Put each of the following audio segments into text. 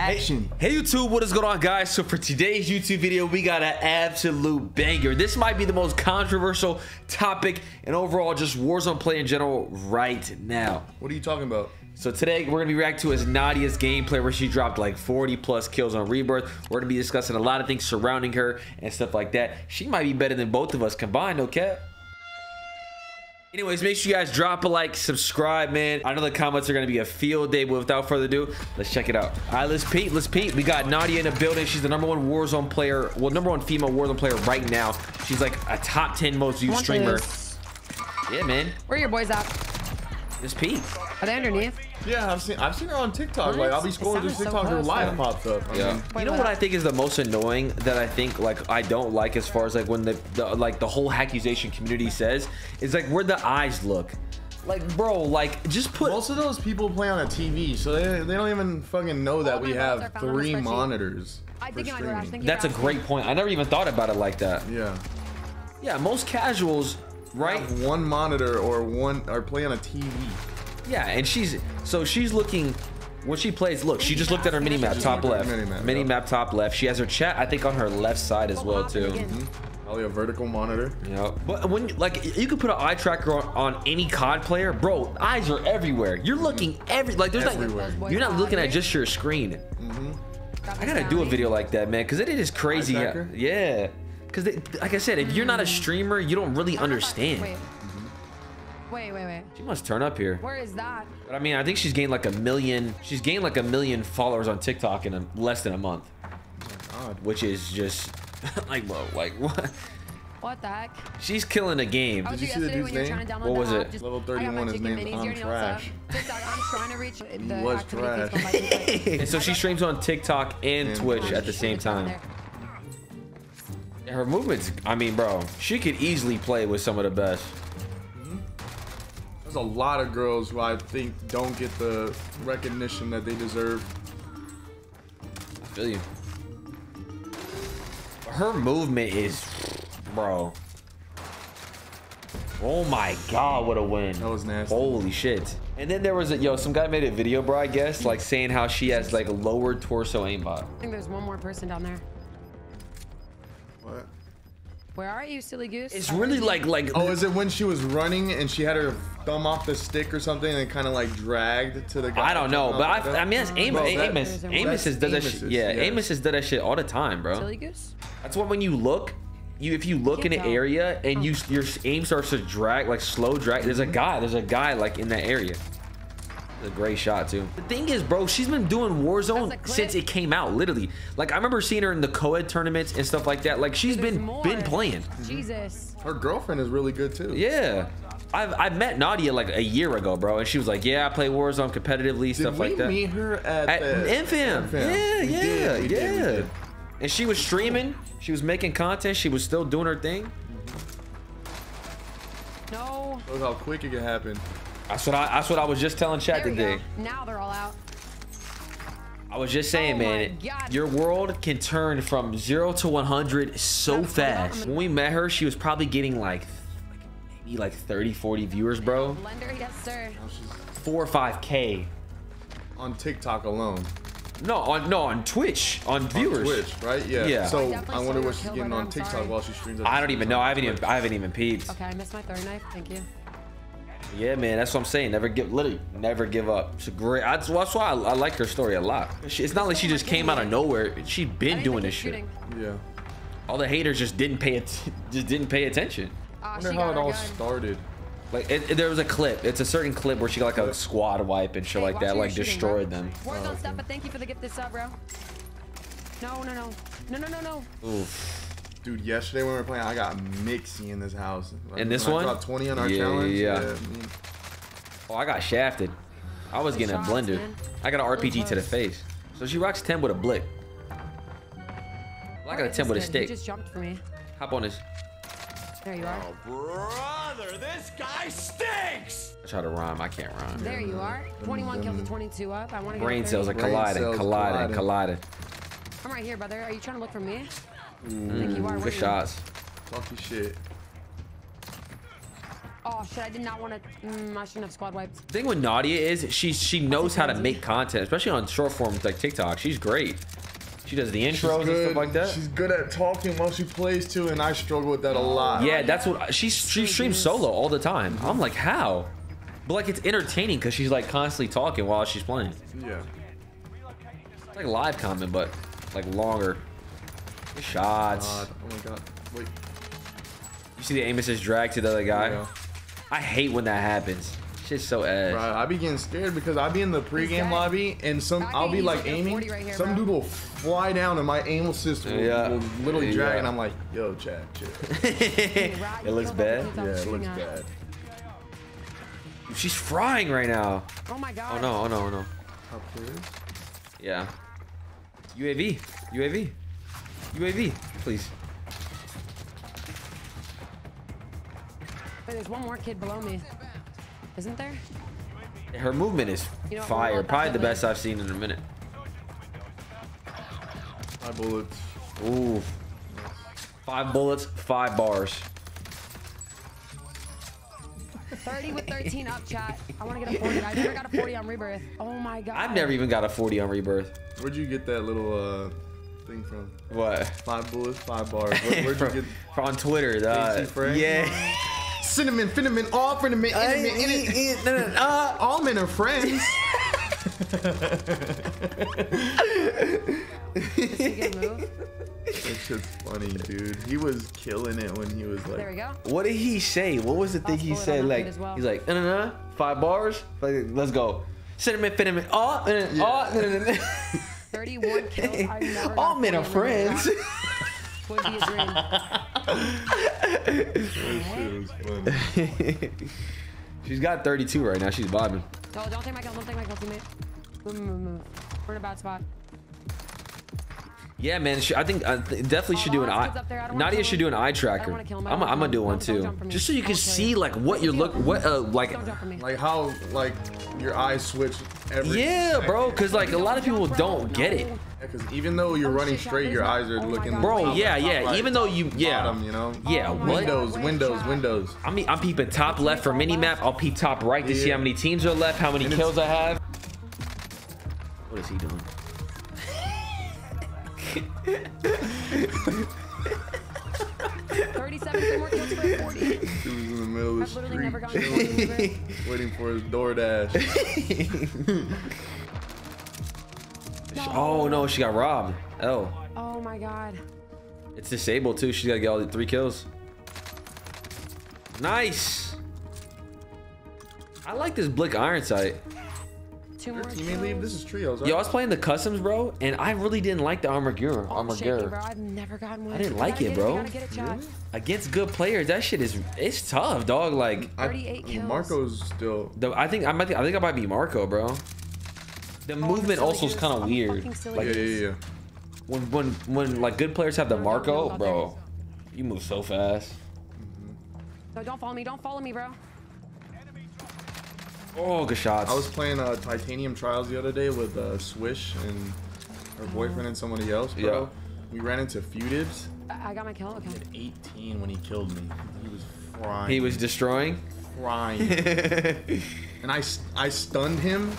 Action. Hey YouTube, what is going on, guys? So for today's YouTube video, we got an absolute banger. This might be the most controversial topic and overall just Warzone play in general right now. What are you talking about? So today we're gonna be reacting to Nadia's gameplay where she dropped like 40 plus kills on Rebirth. We're gonna be discussing a lot of things surrounding her and stuff like that. She might be better than both of us combined, okay? Anyways, make sure you guys drop a like, subscribe, man. I know the comments are going to be a field day, but without further ado, let's check it out. All right, let's peep, let's peep. We got Nadia in the building. She's the #1 Warzone player. Well, #1 female Warzone player right now. She's like a top 10 most viewed streamer. This. Yeah, man. Where are your boys at? Just peep. Are they underneath? Yeah, I've seen her on TikTok. Like, I'll be scrolling through TikTok, her live pops up. Yeah. You know what I think is the most annoying that I think, like, I don't like as far as, like, when the whole hackuzation community says is, like, where the eyes look. Like, bro, like, just put... Most of those people play on a TV, so they don't even fucking know that we have 3 monitors for streaming. That's a great point. I never even thought about it like that. Yeah. Yeah, most casuals, right? Have 1 monitor or play on a TV. Yeah, and she's looking when she plays. Look, she just looked at her mini map top left. Mini map top left. She has her chat, I think, on her left side as well too. Probably a vertical monitor. Yeah, but when, like, you could put an eye tracker on any COD player, bro. Eyes are everywhere. You're looking everywhere. You're not looking at just your screen. I gotta do a video like that, man, because it is crazy. Yeah, because like I said, if you're not a streamer, you don't really understand. Wait. She must turn up here. Where is that? But I mean, I think she's gained like 1 million. She's gained like 1 million followers on TikTok in less than a month. Oh my God. Which is just like, whoa, like what? What the heck? She's killing the game. Did you see the dude's name? What was it? Just, Level 31, his name, I'm trash. I'm trying to reach the he was trash. And so she streams on TikTok and Twitch at the same time. Her movements, I mean, bro, she could easily play with some of the best. There's a lot of girls who I think don't get the recognition that they deserve. I feel you. Her movement is, bro. Oh my God, what a win. That was nasty. Holy shit. And then there was some guy made a video, bro, I guess, like saying how she has like lowered torso aimbot. I think there's one more person down there. What? Where are you, silly goose? It's really like. Oh, is it when she was running and she had her thumb off the stick or something and kind of like dragged to the guy? I don't know, but I mean, that's Amos has done that shit. Yeah, Amos has done that shit all the time, bro. Silly goose. That's what when you look, if you look in an area and your aim starts to drag, like slow drag. There's a guy like in that area. A great shot too. The thing is, bro, she's been doing Warzone since it came out, literally. Like, I remember seeing her in the co-ed tournaments and stuff like that. Like, she's been playing. Jesus. Her girlfriend is really good too. Yeah, I met Nadia like a year ago, bro, and she was like, yeah, I play Warzone competitively, stuff like that. Did we meet her at MFM? Yeah. And she was streaming, she was making content, she was still doing her thing. No. Look how quick it can happen. That's what I was just telling chat today. Now they're all out. I was just saying, man, your world can turn from 0 to 100 so fast. When we met her, she was probably getting like maybe like 30, 40 viewers, bro. Blender, yes, sir. 4 or 5K on TikTok alone. No, on Twitch, on viewers. On Twitch, right? Yeah. So I wonder what she's getting on TikTok while she streams. I don't even know. I haven't even peeped. Okay, I missed my throwing knife. Thank you. Yeah, man, that's what I'm saying. Literally never give up. It's a great. That's why I like her story a lot. It's not like she just came out of nowhere. She's been doing this shit. Yeah. All the haters just didn't pay attention. I wonder how it all started. Like, there was a clip. It's a certain clip where she got like a squad wipe and shit like that. Like destroyed them. Warzone stuff. But thank you for the gift this up, bro. No. Oof. Dude, yesterday when we were playing, I got mixy in this house. Like, and this one? I dropped 20 on our challenge. Yeah. Oh, I got shafted. I was getting a blender. Man. I got an RPG to the face. So she rocks 10 with a blick. Well, I got a 10 with a stick. He just jumped for me. Hop on this. There you are. Oh, brother, this guy stinks! I try to rhyme. I can't rhyme. There you are. 21 kills and 22 up. I want to brain cells are colliding. I'm right here, brother. Are you trying to look for me? Good shots. Fucking shit. Oh, Oh shit, I did not want to. I shouldn't have squad wiped. The thing with Nadia is she knows how to make content, especially on short forms like TikTok. She's great. She does the intros and stuff like that. She's good at talking while she plays too, and I struggle with that a lot. Yeah, that's what she streams solo all the time. I'm like, how? But like, it's entertaining because she's like constantly talking while she's playing. Yeah. It's like live comment, but like longer. Good shots. Oh my god. Wait. You see the aim assist drag to the other guy? Yeah. I hate when that happens. Shit's so ass. Bro, I be getting scared because I be in the pregame lobby and I'll be like aiming. Right here, some dude will fly down and my aim assist will literally drag and I'm like, yo, Chad, chill. It looks bad? Yeah, it looks bad. She's frying right now. Oh my god. Oh no, oh no, oh no. Up here? Yeah. UAV. UAV. UAV, please. There's one more kid below me, isn't there? Her movement is fire. Probably the best I've seen in a minute. Five bullets. Ooh. Five bullets, 5 bars. 30 with 13 up, chat. I want to get a 40. I never got a 40 on Rebirth. Oh my god. I've never even got a 40 on Rebirth. Where'd you get that little thing from? What? 5 bullets, 5 bars. Where'd from, you get? On Twitter. Yeah. Cinnamon, Finneman, all Finneman, Intimate, all men are friends. That shit's funny, dude. He was killing it when he was like, there we go. What did he say? What was the thing he said? Like, he's like, 5 bars, like, let's go. Cinnamon, Finneman, all, 31 kills. All men are friends. Would be a dream. She's got 32 right now. She's vibing. No, don't take my kill. Don't take my kill, teammate. Move. We're in a bad spot. Yeah, man. I think definitely should do an eye. Nadia should do an eye tracker. I'm gonna do one too, just so you can see like what you're looking, like how like your eyes switch. Yeah, bro. Cause like a lot of people don't get it. Because even though you're running straight, your eyes are looking. Bro, yeah, yeah. Even though you, bottom, you know. Yeah. Windows. I mean, I'm peeping top left for mini map. I'll peep top right to see how many teams are left, how many kills I have. What is he doing? Waiting for his DoorDash. Oh no, she got robbed. Oh my god. It's disabled too. She's gotta get all the 3 kills. Nice. I like this Blick iron sight. This is trios. Yo, I was playing the customs, bro, and I really didn't like the armor gear. I've never gotten one. I didn't like it, bro. Against good players, that shit is tough, dog. Like, 38 kills. Marco's still. I think I might be Marco, bro. The movement also is kind of weird. Like, yeah. When like good players have the Marco, bro, you move so fast. No, don't follow me, bro. Oh, good shots. I was playing Titanium Trials the other day with Swish and her boyfriend and somebody else, bro. Yeah. We ran into feudibs. I got my kill. Okay. He had 18 when he killed me. He was frying. He was destroying? Frying. And I stunned him.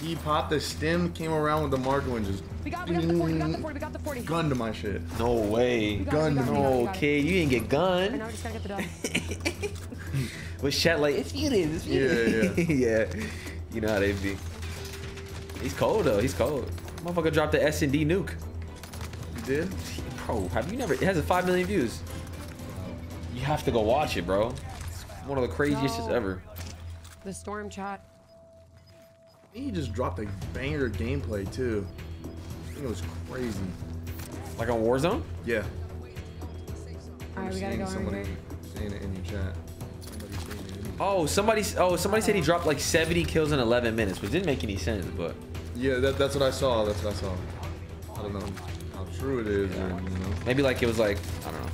He popped the stem, came around with the Marco and just... We got the 40, we got the 40. Gunned to my shit. No way. Gunned to my shit. Okay, you didn't get gunned. I know, I just gotta get the dog. With chat like, it's feuding, it's feuding. Yeah. Yeah. You know how they be. He's cold though, he's cold. Motherfucker dropped the S&D nuke. You did? Bro, have you never, it has 5 million views. You have to go watch it, bro. It's one of the craziest shits ever. The storm chat. He just dropped a banger gameplay too. I think it was crazy. Like on Warzone? Yeah. Alright, we gotta go over. Saying it in your chat. Somebody said he dropped like 70 kills in 11 minutes, which didn't make any sense, but yeah, that's what I saw. That's what I saw. I don't know how true it is. Yeah. Or, you know. Maybe like it was like, I don't know.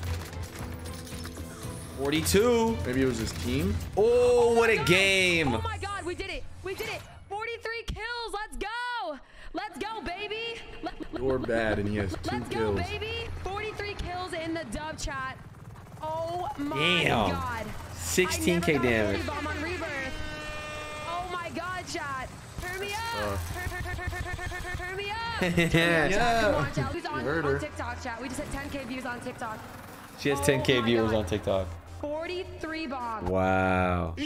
42. Maybe it was his team. Oh, what a game! Oh my god, we did it! We did it! 43 kills. Let's go! Let's go, baby! You're bad, and he has 2 kills. Let's go, baby! 43 kills in the dub chat. Oh my god! 16k damage. Oh my god, shot. Turn me up. Turn me up. Yeah. He's on TikTok, chat. We just hit 10k views on TikTok. She has 10k viewers on TikTok. 43 bombs. Wow.